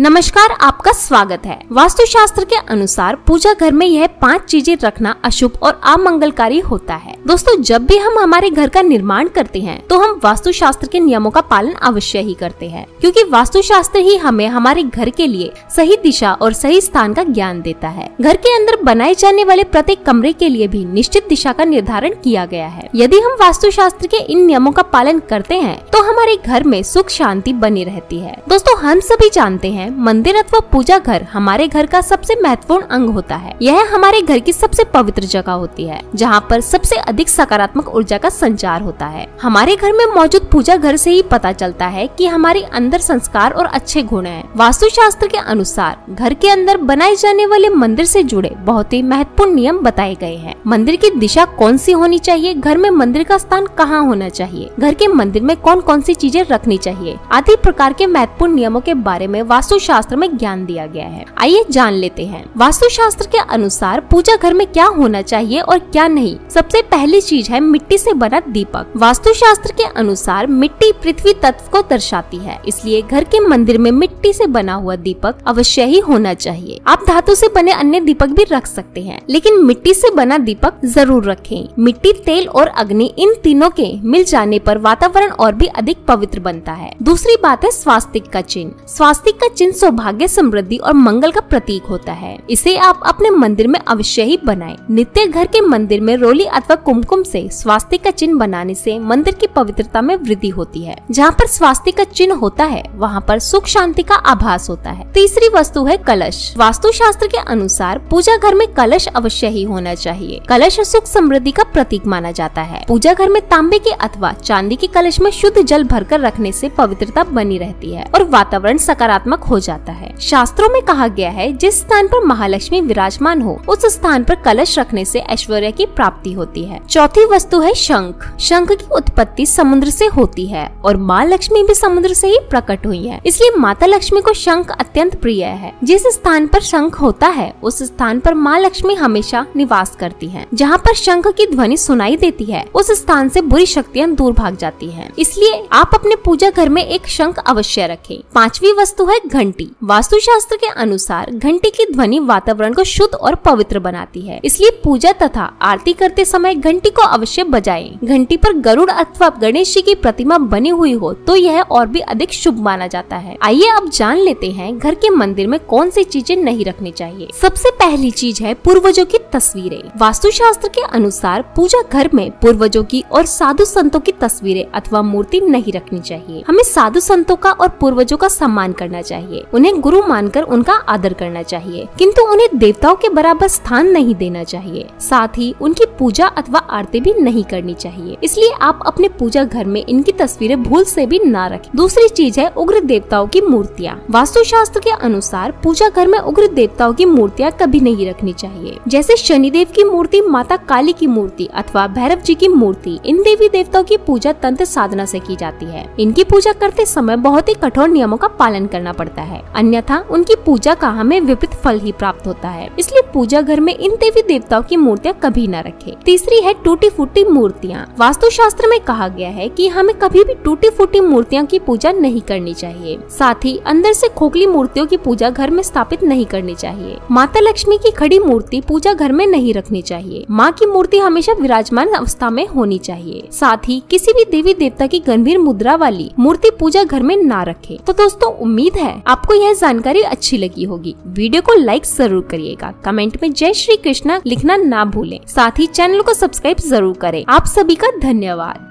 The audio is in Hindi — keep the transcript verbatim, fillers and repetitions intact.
नमस्कार, आपका स्वागत है। वास्तु शास्त्र के अनुसार पूजा घर में यह पांच चीजें रखना अशुभ और अमंगलकारी होता है। दोस्तों, जब भी हम हमारे घर का निर्माण करते हैं तो हम वास्तु शास्त्र के नियमों का पालन अवश्य ही करते हैं, क्योंकि वास्तु शास्त्र ही हमें हमारे घर के लिए सही दिशा और सही स्थान का ज्ञान देता है। घर के अंदर बनाए जाने वाले प्रत्येक कमरे के लिए भी निश्चित दिशा का निर्धारण किया गया है। यदि हम वास्तु शास्त्र के इन नियमों का पालन करते हैं तो हमारे घर में सुख शांति बनी रहती है। दोस्तों, हम सभी जानते हैं मंदिर अथवा पूजा घर हमारे घर का सबसे महत्वपूर्ण अंग होता है। यह हमारे घर की सबसे पवित्र जगह होती है, जहाँ पर सबसे अधिक सकारात्मक ऊर्जा का संचार होता है। हमारे घर में मौजूद पूजा घर से ही पता चलता है कि हमारे अंदर संस्कार और अच्छे गुण हैं। वास्तु शास्त्र के अनुसार घर के अंदर बनाए जाने वाले मंदिर से जुड़े बहुत ही महत्वपूर्ण नियम बताए गए हैं। मंदिर की दिशा कौन सी होनी चाहिए, घर में मंदिर का स्थान कहाँ होना चाहिए, घर के मंदिर में कौन कौन सी चीजें रखनी चाहिए आदि प्रकार के महत्वपूर्ण नियमों के बारे में वास्तु शास्त्र में ज्ञान दिया गया है। आइए जान लेते हैं वास्तु शास्त्र के अनुसार पूजा घर में क्या होना चाहिए और क्या नहीं। सबसे पहली चीज है मिट्टी से बना दीपक। वास्तु शास्त्र के अनुसार मिट्टी पृथ्वी तत्व को दर्शाती है, इसलिए घर के मंदिर में मिट्टी से बना हुआ दीपक अवश्य ही होना चाहिए। आप धातु से बने अन्य दीपक भी रख सकते हैं, लेकिन मिट्टी से बना दीपक जरूर रखें। मिट्टी, तेल और अग्नि इन तीनों के मिल जाने पर वातावरण और भी अधिक पवित्र बनता है। दूसरी बात है स्वास्तिक का चिन्ह। स्वास्तिक का चिन्ह सौभाग्य, समृद्धि और मंगल का प्रतीक होता है। इसे आप अपने मंदिर में अवश्य ही बनाएं। नित्य घर के मंदिर में रोली अथवा कुमकुम से स्वास्तिक का चिन्ह बनाने से मंदिर की पवित्रता में वृद्धि होती है। जहाँ पर स्वास्तिक का चिन्ह होता है वहाँ पर सुख शांति का आभास होता है। तीसरी वस्तु है कलश। वास्तु शास्त्र के अनुसार पूजा घर में कलश अवश्य ही होना चाहिए। कलश सुख समृद्धि का प्रतीक माना जाता है। पूजा घर में तांबे के अथवा चांदी के कलश में शुद्ध जल भर कर रखने से पवित्रता बनी रहती है और वातावरण सकारात्मक हो जाता है। शास्त्रों में कहा गया है जिस स्थान पर महालक्ष्मी विराजमान हो उस स्थान पर कलश रखने से ऐश्वर्य की प्राप्ति होती है। चौथी वस्तु है शंख। शंख की उत्पत्ति समुद्र से होती है और माँ लक्ष्मी भी समुद्र से ही प्रकट हुई है, इसलिए माता लक्ष्मी को शंख अत्यंत प्रिय है। जिस स्थान पर शंख होता है उस स्थान पर माँ लक्ष्मी हमेशा निवास करती है। जहाँ पर शंख की ध्वनि सुनाई देती है उस स्थान से बुरी शक्तियाँ दूर भाग जाती है, इसलिए आप अपने पूजा घर में एक शंख अवश्य रखें। पांचवी वस्तु है घंटी। वास्तु शास्त्र के अनुसार घंटी की ध्वनि वातावरण को शुद्ध और पवित्र बनाती है, इसलिए पूजा तथा आरती करते समय घंटी को अवश्य बजाएं। घंटी पर गरुड़ अथवा गणेश जी की प्रतिमा बनी हुई हो तो यह और भी अधिक शुभ माना जाता है। आइए अब जान लेते हैं घर के मंदिर में कौन सी चीजें नहीं रखनी चाहिए। सबसे पहली चीज है पूर्वजों की तस्वीरें। वास्तु शास्त्र के अनुसार पूजा घर में पूर्वजों की और साधु संतों की तस्वीरें अथवा मूर्ति नहीं रखनी चाहिए। हमें साधु संतों का और पूर्वजों का सम्मान करना चाहिए, उन्हें गुरु मानकर उनका आदर करना चाहिए, किंतु उन्हें देवताओं के बराबर स्थान नहीं देना चाहिए। साथ ही उनकी पूजा अथवा आरती भी नहीं करनी चाहिए, इसलिए आप अपने पूजा घर में इनकी तस्वीरें भूल से भी ना रखें। दूसरी चीज है उग्र देवताओं की मूर्तियां। वास्तु शास्त्र के अनुसार पूजा घर में उग्र देवताओं की मूर्तियां कभी नहीं रखनी चाहिए। जैसे शनिदेव की मूर्ति, माता काली की मूर्ति अथवा भैरव जी की मूर्ति, इन देवी देवताओं की पूजा तंत्र साधना से की जाती है। इनकी पूजा करते समय बहुत ही कठोर नियमों का पालन करना पड़ता है, अन्यथा उनकी पूजा का हमें विपरीत फल ही प्राप्त होता है, इसलिए पूजा घर में इन देवी देवताओं की मूर्तियां कभी न रखें। तीसरी है टूटी फूटी मूर्तियां। वास्तु शास्त्र में कहा गया है कि हमें कभी भी टूटी फूटी मूर्तियां की पूजा नहीं करनी चाहिए। साथ ही अंदर से खोखली मूर्तियों की पूजा घर में स्थापित नहीं करनी चाहिए। माता लक्ष्मी की खड़ी मूर्ति पूजा घर में नहीं रखनी चाहिए। माँ की मूर्ति हमेशा विराजमान अवस्था में होनी चाहिए। साथ ही किसी भी देवी देवता की गंभीर मुद्रा वाली मूर्ति पूजा घर में न रखे। तो दोस्तों, उम्मीद है आपको यह जानकारी अच्छी लगी होगी। वीडियो को लाइक जरूर करिएगा। कमेंट में जय श्री कृष्णा लिखना ना भूलें। साथ ही चैनल को सब्सक्राइब जरूर करें। आप सभी का धन्यवाद।